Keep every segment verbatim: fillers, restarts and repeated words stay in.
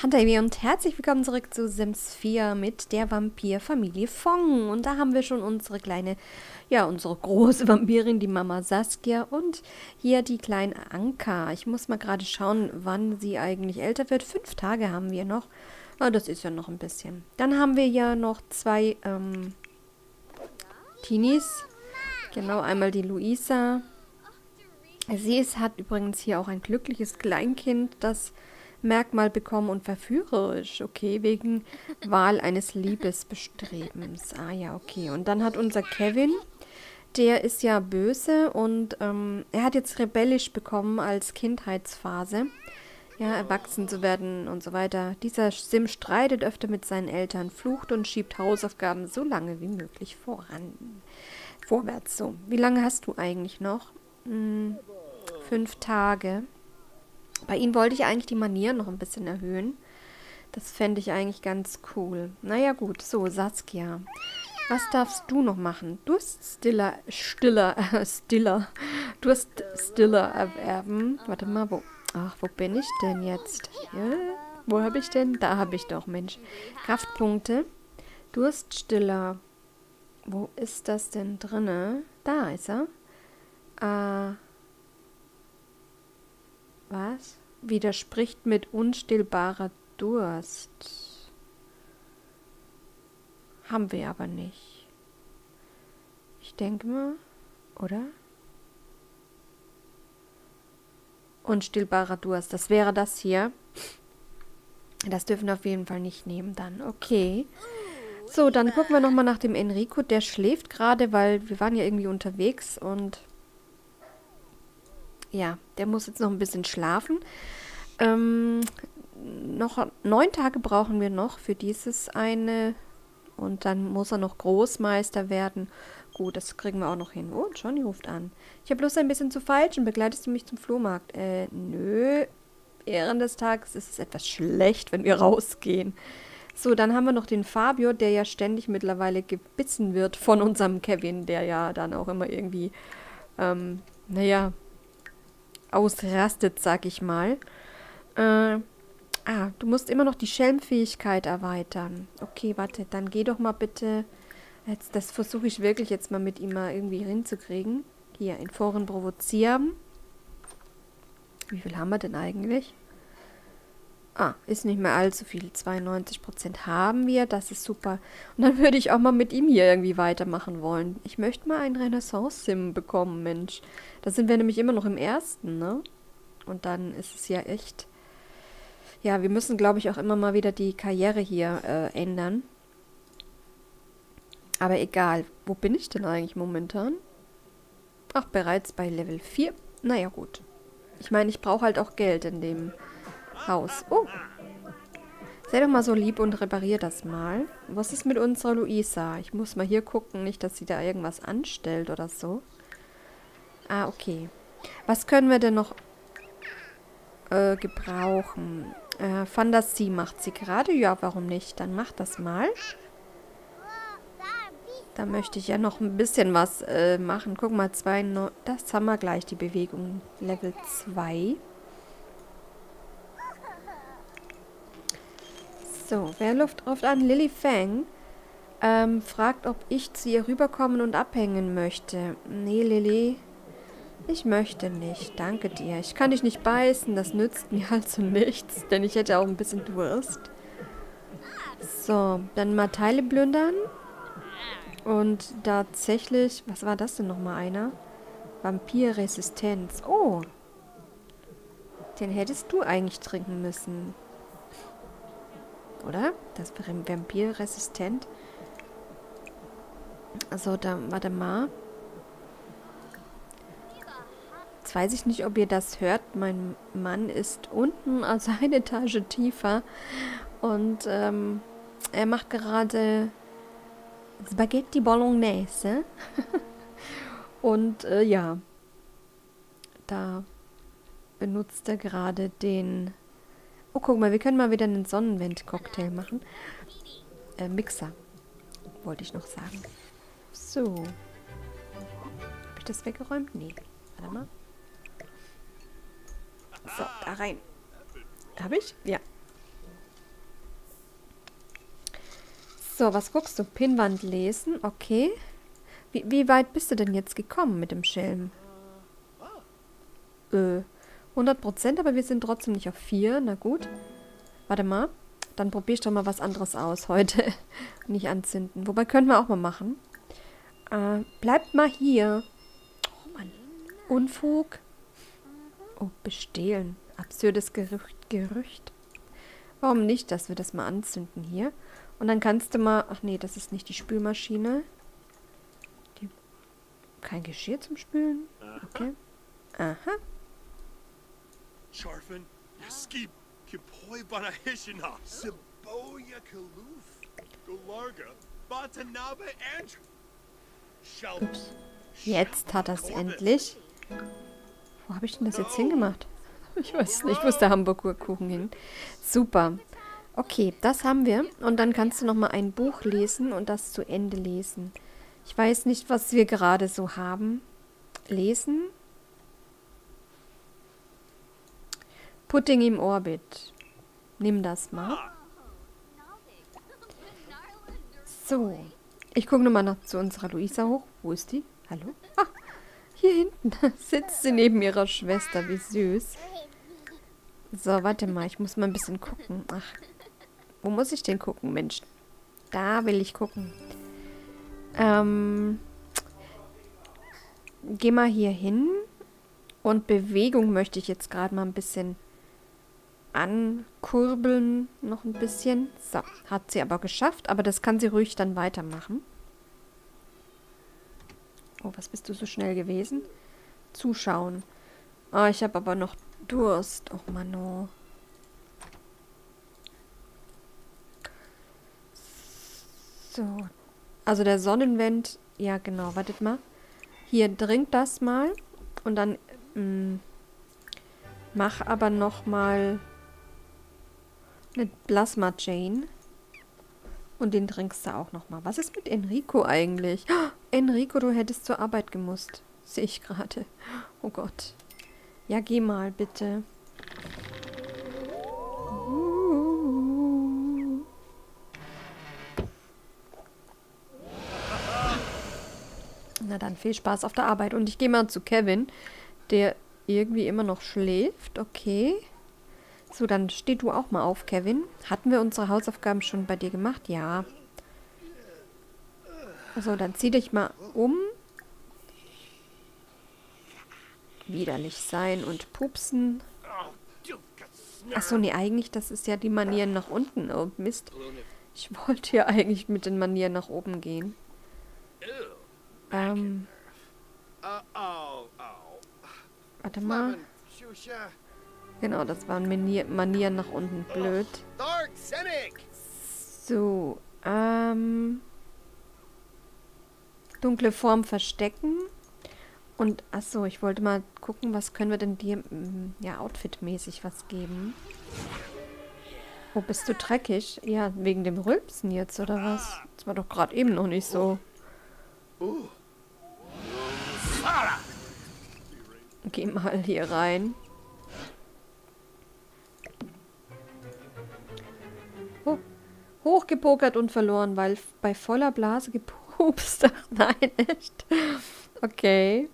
Hallo und herzlich willkommen zurück zu Sims vier mit der Vampirfamilie Fong. Und da haben wir schon unsere kleine, ja, unsere große Vampirin, die Mama Saskia und hier die kleine Anka. Ich muss mal gerade schauen, wann sie eigentlich älter wird. Fünf Tage haben wir noch. Ah, das ist ja noch ein bisschen. Dann haben wir ja noch zwei ähm, Teenies. Genau, einmal die Luisa. Sie ist, hat übrigens hier auch ein glückliches Kleinkind, das Merkmal bekommen und verführerisch, okay, wegen Wahl eines Liebesbestrebens. Ah ja, okay. Und dann hat unser Kevin, der ist ja böse und ähm, er hat jetzt rebellisch bekommen als Kindheitsphase, ja, erwachsen zu werden und so weiter. Dieser Sim streitet öfter mit seinen Eltern, flucht und schiebt Hausaufgaben so lange wie möglich voran. Vorwärts, so. Wie lange hast du eigentlich noch? Hm, fünf Tage. Bei ihm wollte ich eigentlich die Manier noch ein bisschen erhöhen. Das fände ich eigentlich ganz cool. Naja gut, so Saskia. Was darfst du noch machen? Durststiller, stiller, äh, stiller, Durststiller erwerben. Warte mal, wo, ach, wo bin ich denn jetzt? Hier? Wo habe ich denn? Da habe ich doch, Mensch. Kraftpunkte. Durststiller. Wo ist das denn drinne? Da ist er. Äh... Was? Widerspricht mit unstillbarer Durst. Haben wir aber nicht. Ich denke mal, oder? Unstillbarer Durst, das wäre das hier. Das dürfen wir auf jeden Fall nicht nehmen dann. Okay. So, dann gucken wir nochmal nach dem Enrico. Der schläft gerade, weil wir waren ja irgendwie unterwegs und... ja, der muss jetzt noch ein bisschen schlafen. Ähm, noch neun Tage brauchen wir noch für dieses eine. Und dann muss er noch Großmeister werden. Gut, das kriegen wir auch noch hin. Oh, Johnny ruft an. Ich habe bloß ein bisschen zu feilschen. Begleitest du mich zum Flohmarkt? Äh, nö. Während des Tages ist es etwas schlecht, wenn wir rausgehen. So, dann haben wir noch den Fabio, der ja ständig mittlerweile gebissen wird von unserem Kevin, der ja dann auch immer irgendwie, ähm, naja... ausrastet, sag ich mal. Äh, ah, du musst immer noch die Schelmfähigkeit erweitern. Okay, warte, dann geh doch mal bitte. Jetzt, das versuche ich wirklich jetzt mal mit ihm mal irgendwie hinzukriegen. Hier, in Foren provozieren. Wie viel haben wir denn eigentlich? Ah, ist nicht mehr allzu viel. zweiundneunzig Prozent haben wir, das ist super. Und dann würde ich auch mal mit ihm hier irgendwie weitermachen wollen. Ich möchte mal einen Renaissance-Sim bekommen, Mensch. Da sind wir nämlich immer noch im ersten, ne? Und dann ist es ja echt... ja, wir müssen, glaube ich, auch immer mal wieder die Karriere hier äh, ändern. Aber egal, wo bin ich denn eigentlich momentan? Ach, bereits bei Level vier. Naja, gut. Ich meine, ich brauche halt auch Geld in dem... Haus. Oh. Sei doch mal so lieb und reparier das mal. Was ist mit unserer Luisa? Ich muss mal hier gucken, nicht, dass sie da irgendwas anstellt oder so. Ah, okay. Was können wir denn noch äh, gebrauchen? Äh, Fantasie macht sie gerade. Ja, warum nicht? Dann mach das mal. Da möchte ich ja noch ein bisschen was äh, machen. Guck mal, zwei, no das haben wir gleich, die Bewegung. Level zwei. So, wer Luft ruft an? Lily Fang ähm, fragt, ob ich zu ihr rüberkommen und abhängen möchte. Nee, Lily, ich möchte nicht. Danke dir. Ich kann dich nicht beißen, das nützt mir also nichts, denn ich hätte auch ein bisschen Durst. So, dann mal Teile plündern. Und tatsächlich, was war das denn nochmal einer? Vampirresistenz. Oh, den hättest du eigentlich trinken müssen. Oder? Das wäre vampirresistent. Also, da, warte mal. Jetzt weiß ich nicht, ob ihr das hört. Mein Mann ist unten, also eine Etage tiefer. Und ähm, er macht gerade Spaghetti Bolognese. Und äh, ja, da benutzt er gerade den... oh, guck mal, wir können mal wieder einen Sonnenwind-Cocktail machen. Äh, Mixer. Wollte ich noch sagen. So. Habe ich das weggeräumt? Nee. Warte mal. So, da rein. Habe ich? Ja. So, was guckst du? Pinnwand lesen, okay. Wie, wie weit bist du denn jetzt gekommen mit dem Schelm? Äh, hundert Prozent, aber wir sind trotzdem nicht auf vier, na gut. Warte mal, dann probier ich doch mal was anderes aus heute. Nicht anzünden, wobei können wir auch mal machen. Äh, bleibt mal hier. Oh Mann, Unfug. Oh, bestehlen. Absurdes Gerücht, Gerücht. Warum nicht, dass wir das mal anzünden hier? Und dann kannst du mal... Ach nee, das ist nicht die Spülmaschine. Die, kein Geschirr zum Spülen. Okay. Aha. Ups. Jetzt hat er es endlich. Wo habe ich denn das jetzt hingemacht? Ich weiß nicht, wo ist der Hamburger Kuchen hin? Super. Okay, das haben wir. Und dann kannst du nochmal ein Buch lesen und das zu Ende lesen. Ich weiß nicht, was wir gerade so haben. Lesen. Pudding im Orbit. Nimm das mal. So. Ich gucke nochmal noch zu unserer Luisa hoch. Wo ist die? Hallo? Ah. Hier hinten sitzt sie neben ihrer Schwester. Wie süß. So, warte mal. Ich muss mal ein bisschen gucken. Ach, wo muss ich denn gucken, Mensch? Da will ich gucken. Ähm, geh mal hier hin. Und Bewegung möchte ich jetzt gerade mal ein bisschen ankurbeln. Noch ein bisschen. So, hat sie aber geschafft. Aber das kann sie ruhig dann weitermachen. Oh, was bist du so schnell gewesen? Zuschauen. Ah, oh, ich habe aber noch Durst. Oh, Mann, oh. So. Also der Sonnenwind. Ja, genau. Wartet mal. Hier, trink das mal. Und dann mh, mach aber nochmal eine Plasma Jane. Und den trinkst du auch nochmal. Was ist mit Enrico eigentlich? Oh, Enrico, du hättest zur Arbeit gemusst. Sehe ich gerade. Oh Gott. Ja, geh mal, bitte. Uh. Na dann, viel Spaß auf der Arbeit. Und ich gehe mal zu Kevin, der irgendwie immer noch schläft. Okay. So, dann steh du auch mal auf, Kevin. Hatten wir unsere Hausaufgaben schon bei dir gemacht? Ja. So, dann zieh dich mal um. Widerlich sein und pupsen. Achso, nee, eigentlich, das ist ja die Manieren nach unten. Oh, Mist. Ich wollte ja eigentlich mit den Manieren nach oben gehen. Ähm. Warte mal. Genau, das waren Manier Manieren nach unten. Blöd. So, ähm... dunkle Form verstecken. Und, achso, ich wollte mal gucken, was können wir denn dir, ja, outfitmäßig was geben. Oh, bist du dreckig? Ja, wegen dem Rülpsen jetzt, oder was? Das war doch gerade eben noch nicht so. Geh mal hier rein. Hochgepokert und verloren, weil bei voller Blase gepupst. Ach nein, echt. Okay.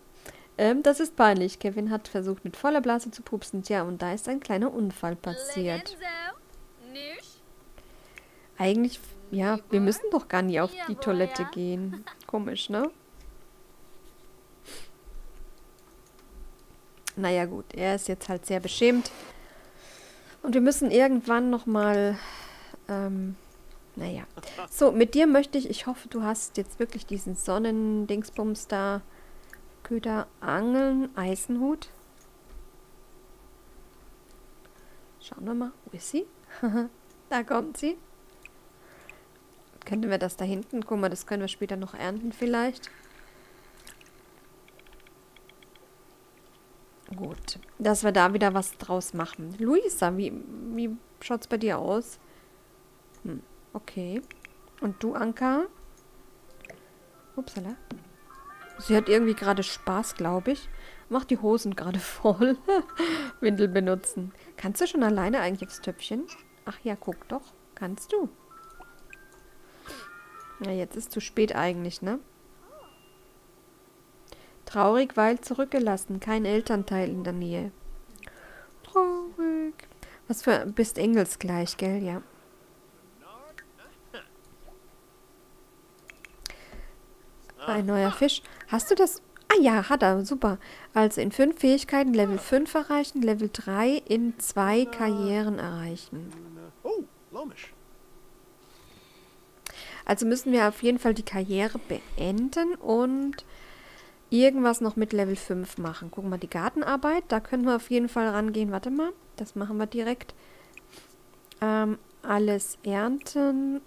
Ähm, das ist peinlich. Kevin hat versucht, mit voller Blase zu pupsen. Tja, und da ist ein kleiner Unfall passiert. Eigentlich, ja, wir müssen doch gar nie auf die Toilette gehen. Komisch, ne? Naja, gut. Er ist jetzt halt sehr beschämt. Und wir müssen irgendwann nochmal, ähm... naja. So, mit dir möchte ich, ich hoffe, du hast jetzt wirklich diesen Sonnendingsbums da. Köder, Angeln, Eisenhut. Schauen wir mal. Wo ist sie? Da kommt sie. Könnten wir das da hinten? Guck mal, das können wir später noch ernten vielleicht. Gut. Dass wir da wieder was draus machen. Luisa, wie, wie schaut es bei dir aus? Hm. Okay. Und du, Anka? Upsala. Sie hat irgendwie gerade Spaß, glaube ich. Macht die Hosen gerade voll. Windel benutzen. Kannst du schon alleine eigentlich aufs Töpfchen? Ach ja, guck doch. Kannst du. Ja, jetzt ist zu spät eigentlich, ne? Traurig, weil zurückgelassen. Kein Elternteil in der Nähe. Traurig. Was für... Bist engelsgleich, gell? Ja. Ein neuer Fisch. Hast du das... Ah ja, hat er. Super. Also in fünf Fähigkeiten Level fünf erreichen, Level drei in zwei Karrieren erreichen. Also müssen wir auf jeden Fall die Karriere beenden und irgendwas noch mit Level fünf machen. Gucken wir die Gartenarbeit. Da können wir auf jeden Fall rangehen. Warte mal. Das machen wir direkt. Ähm, alles ernten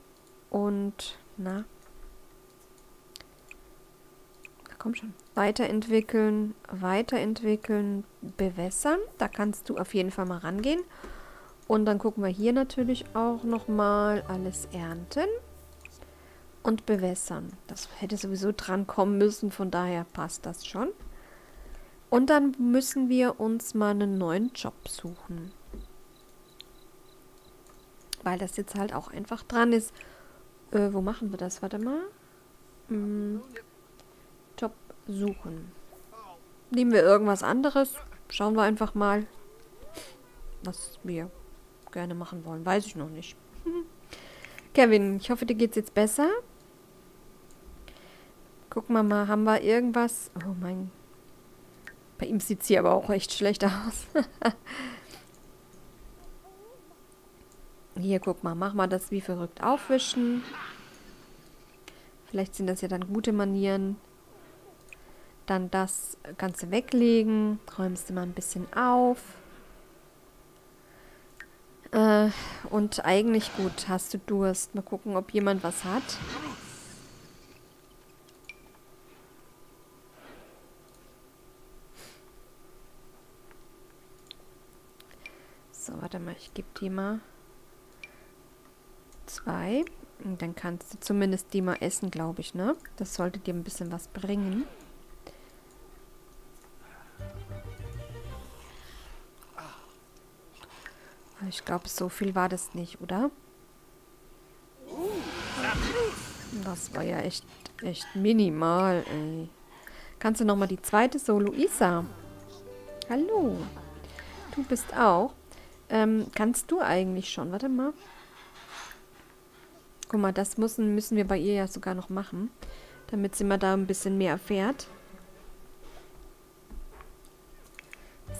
und... Na... Komm schon. Weiterentwickeln, weiterentwickeln, bewässern. Da kannst du auf jeden Fall mal rangehen. Und dann gucken wir hier natürlich auch nochmal alles ernten und bewässern. Das hätte sowieso dran kommen müssen, von daher passt das schon. Und dann müssen wir uns mal einen neuen Job suchen. Weil das jetzt halt auch einfach dran ist. Äh, wo machen wir das? Warte mal. Hm. Job suchen. Nehmen wir irgendwas anderes. Schauen wir einfach mal, was wir gerne machen wollen. Weiß ich noch nicht. Kevin, ich hoffe, dir geht's jetzt besser. Gucken wir mal, haben wir irgendwas? Oh mein... Bei ihm sieht sie aber auch echt schlecht aus. Hier, guck mal. Mach mal das wie verrückt aufwischen. Vielleicht sind das ja dann gute Manieren. Dann das Ganze weglegen. Räumst du mal ein bisschen auf. Äh, und eigentlich gut. Hast du Durst? Mal gucken, ob jemand was hat. So, warte mal. Ich gebe dir mal zwei. Und dann kannst du zumindest die mal essen, glaube ich, ne? Das sollte dir ein bisschen was bringen. Ich glaube, so viel war das nicht, oder? Das war ja echt, echt minimal, ey. Kannst du nochmal die zweite? So, Luisa. Hallo. Du bist auch. Ähm, kannst du eigentlich schon? Warte mal. Guck mal, das müssen, müssen wir bei ihr ja sogar noch machen. Damit sie mal da ein bisschen mehr erfährt.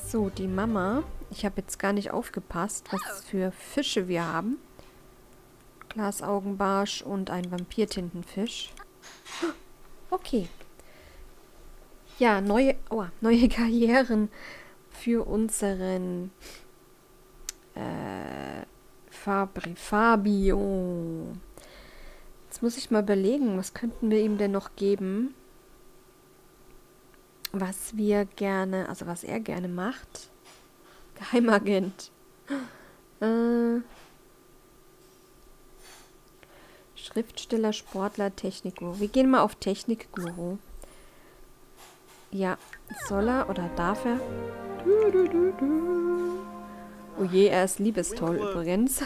So, die Mama... Ich habe jetzt gar nicht aufgepasst, was für Fische wir haben. Glasaugenbarsch und ein Vampirtintenfisch. Okay. Ja, neue, oh, neue Karrieren für unseren äh, Fabri, Fabio. Jetzt muss ich mal überlegen, was könnten wir ihm denn noch geben, was wir gerne, also was er gerne macht. Geheimagent. Äh, Schriftsteller, Sportler, Technikguru. Wir gehen mal auf Technikguru. Ja, soll er oder darf er? Du, du, du, du. Oh je, er ist liebestoll übrigens.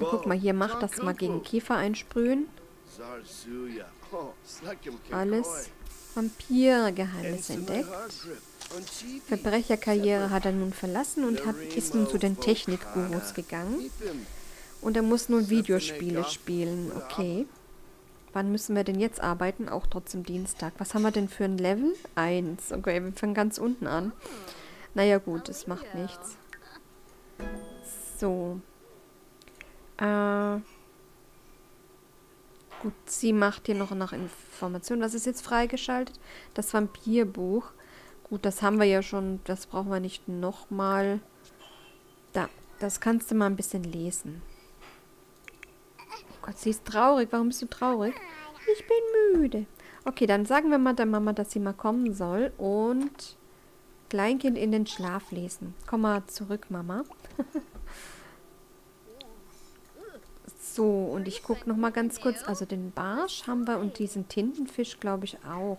Guck mal, hier macht das mal gegen Kiefer einsprühen. Alles... Vampirgeheimnisse entdeckt. Verbrecherkarriere hat er nun verlassen und hat, ist nun zu den Technikgurus gegangen. Und er muss nun Videospiele spielen. Okay. Wann müssen wir denn jetzt arbeiten? Auch trotzdem Dienstag. Was haben wir denn für ein Level? eins. Okay, wir fangen ganz unten an. Naja gut, das macht nichts. So. Äh... Gut, sie macht hier noch nach Informationen. Was ist jetzt freigeschaltet? Das Vampirbuch. Gut, das haben wir ja schon. Das brauchen wir nicht nochmal. Da, das kannst du mal ein bisschen lesen. Oh Gott, sie ist traurig. Warum bist du traurig? Ich bin müde. Okay, dann sagen wir mal der Mama, dass sie mal kommen soll. Und Kleinkind in den Schlaf lesen. Komm mal zurück, Mama. So, und ich gucke nochmal ganz kurz. Also den Barsch haben wir und diesen Tintenfisch, glaube ich, auch.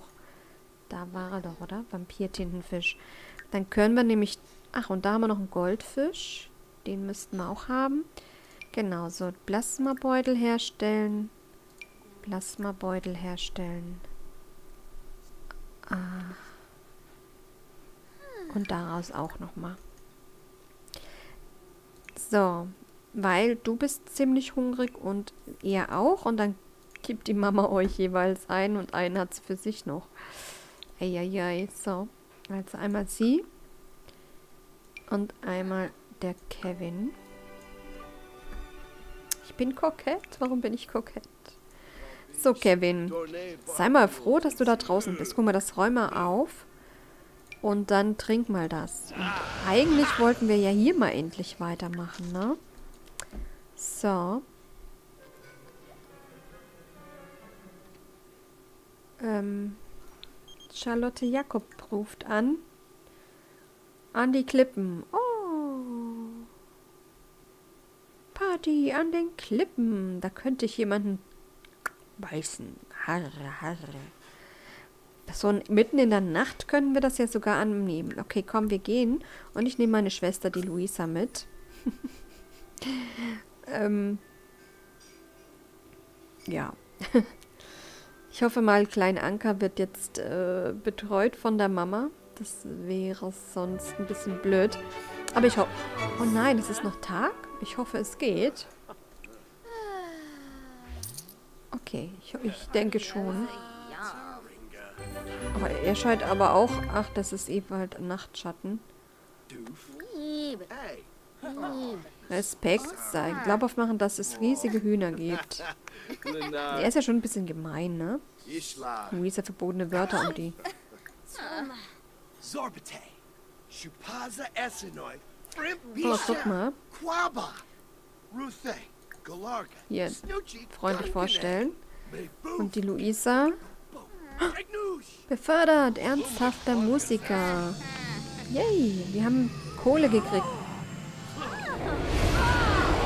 Da war er doch, oder? Vampir-Tintenfisch. Dann können wir nämlich... Ach, und da haben wir noch einen Goldfisch. Den müssten wir auch haben. Genau, so Plasmabeutel herstellen. Plasmabeutel herstellen. Ah. Und daraus auch nochmal. So, weil du bist ziemlich hungrig und ihr auch. Und dann gibt die Mama euch jeweils ein und einen hat sie für sich noch. Eieiei, so. Also einmal sie und einmal der Kevin. Ich bin kokett. Warum bin ich kokett? So, Kevin, sei mal froh, dass du da draußen bist. Guck mal, das räum mal auf. Und dann trink mal das. Und eigentlich wollten wir ja hier mal endlich weitermachen, ne? So. Ähm, Charlotte Jakob ruft an. An die Klippen. Oh. Party an den Klippen. Da könnte ich jemanden beißen. Harre, harre. So mitten in der Nacht können wir das ja sogar annehmen. Okay, komm, wir gehen. Und ich nehme meine Schwester, die Luisa, mit. ähm, ja. Ich hoffe mal, Klein Anker wird jetzt äh, betreut von der Mama. Das wäre sonst ein bisschen blöd. Aber ich hoffe... Oh nein, es ist noch Tag. Ich hoffe, es geht. Okay, ich, ich denke schon. Aber er scheint aber auch... Ach, das ist eben halt Nachtschatten. Respekt sein. Glaubhaft machen, dass es riesige Hühner gibt. Er ist ja schon ein bisschen gemein, ne? Luisa verbotene Wörter um die. Oh, guck mal. Hier, freundlich vorstellen. Und die Luisa... Befördert, ernsthafter Musiker. Yay, wir haben Kohle gekriegt.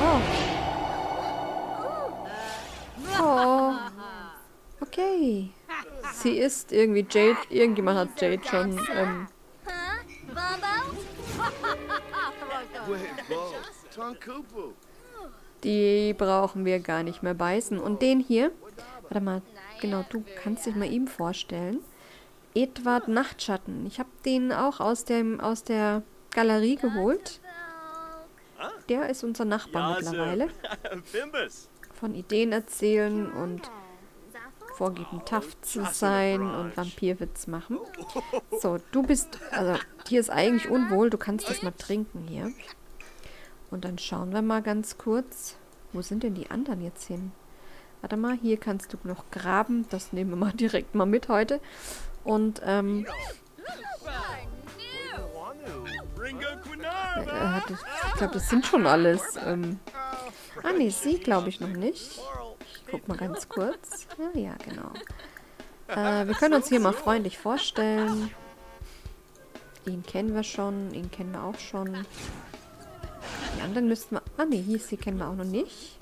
Oh. Oh. Okay. Sie ist irgendwie Jade. Irgendjemand hat Jade schon. Ähm. Die brauchen wir gar nicht mehr beißen. Und den hier. Warte mal. Genau, du kannst dich mal ihm vorstellen. Edward Nachtschatten. Ich habe den auch aus, dem, aus der Galerie geholt. Der ist unser Nachbar mittlerweile. Von Ideen erzählen und vorgeben, tough zu sein und Vampirwitz machen. So, du bist... Also, dir ist eigentlich unwohl. Du kannst das mal trinken hier. Und dann schauen wir mal ganz kurz. Wo sind denn die anderen jetzt hin? Warte mal, hier kannst du noch graben. Das nehmen wir mal direkt mal mit heute. Und, ähm... Äh, ich glaube, das sind schon alles. Ähm, ah, nee, sie glaube ich noch nicht. Ich guck mal ganz kurz. Ah, ja, genau. Äh, wir können uns hier mal freundlich vorstellen. Ihn kennen wir schon. Ihn kennen wir auch schon. Die anderen müssten wir... Ah, nee, hier, sie kennen wir auch noch nicht.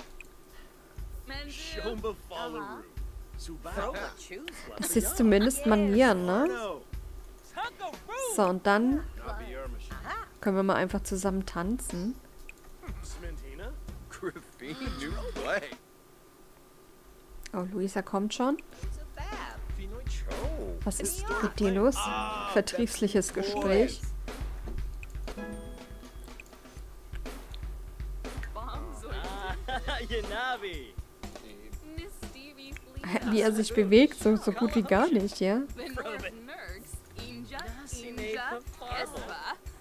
Das ist zumindest Manieren, ne? So, und dann können wir mal einfach zusammen tanzen. Oh, Luisa kommt schon. Was ist mit dir los? Vertriebsliches Gespräch. Wie er sich bewegt, so, so gut wie gar nicht, ja?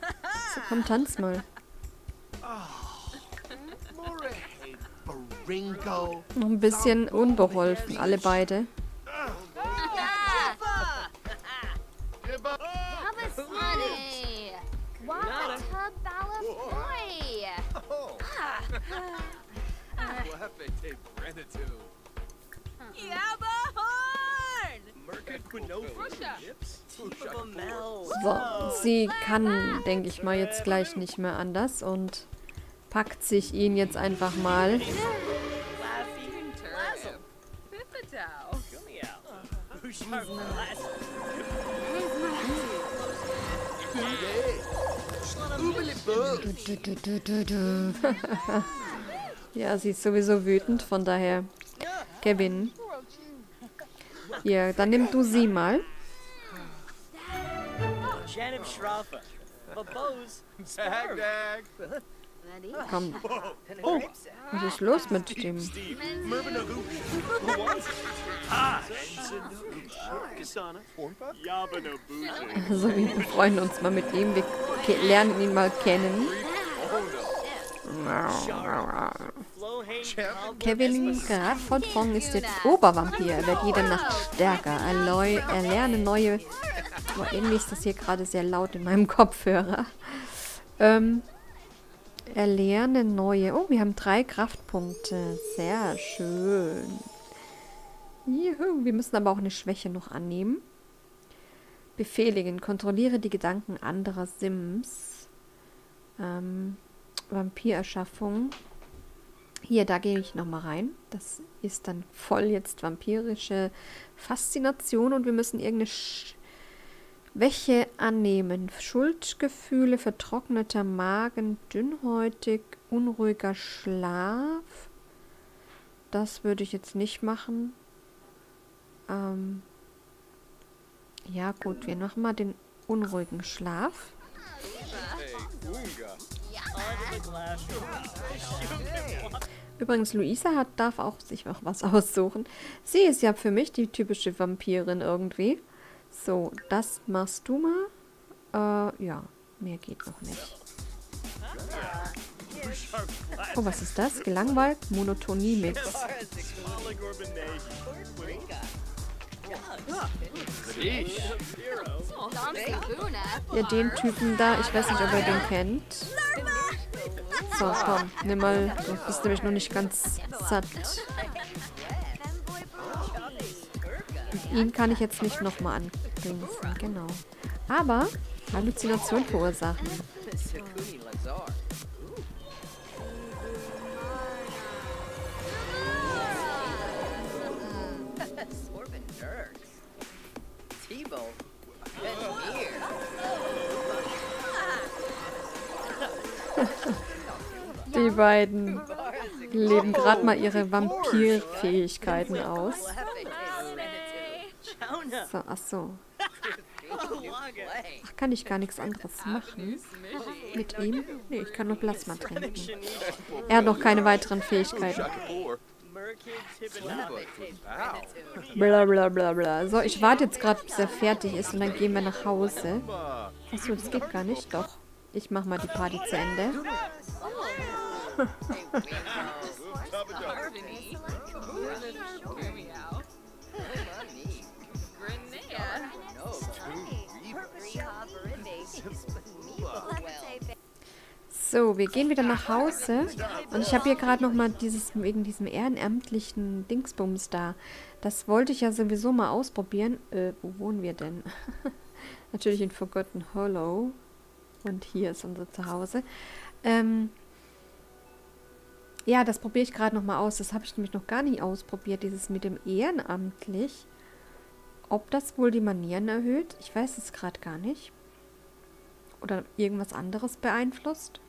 So, komm, tanz mal. Noch ein bisschen unbeholfen, alle beide. So, sie kann, denke ich mal, jetzt gleich nicht mehr anders und packt sich ihn jetzt einfach mal. Ja, sie ist sowieso wütend, von daher Kevin. Ja, dann nimm du sie mal. Komm. Oh, was ist los mit dem? Also wir freuen uns mal mit ihm. Wir lernen ihn mal kennen. Kevin Crawford-Fong ist jetzt Obervampir. Er wird jede Nacht stärker. Er lernt neue... Oh, irgendwie ist das hier gerade sehr laut in meinem Kopfhörer. Ähm... Erlerne neue. Oh, wir haben drei Kraftpunkte. Sehr schön. Juhu. Wir müssen aber auch eine Schwäche noch annehmen. Befehligen. Kontrolliere die Gedanken anderer Sims. Ähm, Vampirerschaffung. Hier, da gehe ich nochmal rein. Das ist dann voll jetzt vampirische Faszination und wir müssen irgendeine Sch Schwäche annehmen. Schuldgefühle, vertrockneter Magen, dünnhäutig, unruhiger Schlaf. Das würde ich jetzt nicht machen. Ähm ja gut, wir machen mal den unruhigen Schlaf. Übrigens, Luisa hat, darf auch sich auch was aussuchen. Sie ist ja für mich die typische Vampirin irgendwie. So, das machst du mal. Äh, ja, mehr geht noch nicht. Oh, was ist das? Gelangweilt? Monotonie-Mix. Ja, den Typen da, ich weiß nicht, ob ihr den kennt. So, komm, nimm mal. Du bist nämlich noch nicht ganz satt. Ihn kann ich jetzt nicht nochmal anbringen. Genau. Aber Halluzination verursachen. Die beiden leben gerade mal ihre Vampirfähigkeiten aus. So, ach so. Ach, kann ich gar nichts anderes machen? Mit ihm? Nee, ich kann nur Plasma trinken. Er hat noch keine weiteren Fähigkeiten. Bla bla bla bla. So, ich warte jetzt gerade, bis er fertig ist und dann gehen wir nach Hause. Achso, das geht gar nicht. Doch. Ich mach mal die Party zu Ende. So, wir gehen wieder nach Hause und ich habe hier gerade nochmal dieses, wegen diesem ehrenamtlichen Dingsbums da. Das wollte ich ja sowieso mal ausprobieren. Äh, wo wohnen wir denn? Natürlich in Forgotten Hollow. Und hier ist unser Zuhause. Ähm, ja, das probiere ich gerade nochmal aus. Das habe ich nämlich noch gar nicht ausprobiert, dieses mit dem ehrenamtlich. Ob das wohl die Manieren erhöht? Ich weiß es gerade gar nicht. Oder irgendwas anderes beeinflusst.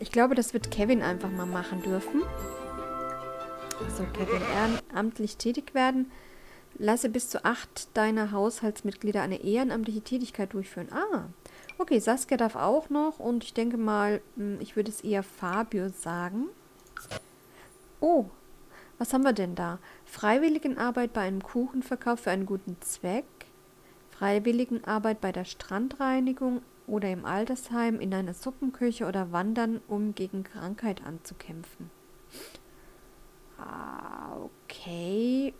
Ich glaube, das wird Kevin einfach mal machen dürfen. Also Kevin, ehrenamtlich tätig werden. Lasse bis zu acht deiner Haushaltsmitglieder eine ehrenamtliche Tätigkeit durchführen. Ah, okay, Saskia darf auch noch und ich denke mal, ich würde es eher Fabio sagen. Oh, was haben wir denn da? Freiwilligenarbeit bei einem Kuchenverkauf für einen guten Zweck. Freiwilligenarbeit bei der Strandreinigung oder im Altersheim, in einer Suppenküche oder wandern, um gegen Krankheit anzukämpfen. Ah, okay.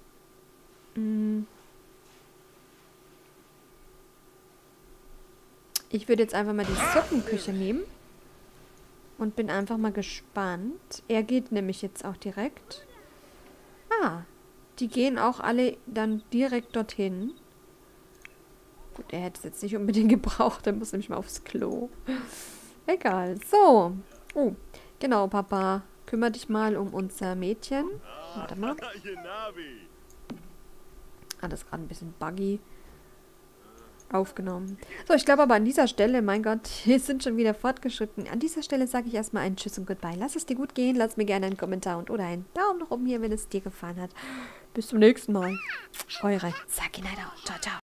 Hm. Ich würde jetzt einfach mal die Suppenküche nehmen und bin einfach mal gespannt. Er geht nämlich jetzt auch direkt. Ah, die gehen auch alle dann direkt dorthin. Gut, er hätte es jetzt nicht unbedingt gebraucht. Er muss nämlich mal aufs Klo. Egal. So. Oh, genau, Papa. Kümmere dich mal um unser Mädchen. Warte mal. Ah, das ist gerade ein bisschen buggy. aufgenommen. So, ich glaube aber an dieser Stelle, mein Gott, wir sind schon wieder fortgeschritten. An dieser Stelle sage ich erstmal einen Tschüss und Goodbye. Lass es dir gut gehen, lass mir gerne einen Kommentar und oder einen Daumen nach oben hier, wenn es dir gefallen hat. Bis zum nächsten Mal. Eure Saki Nightowl. Ciao, ciao.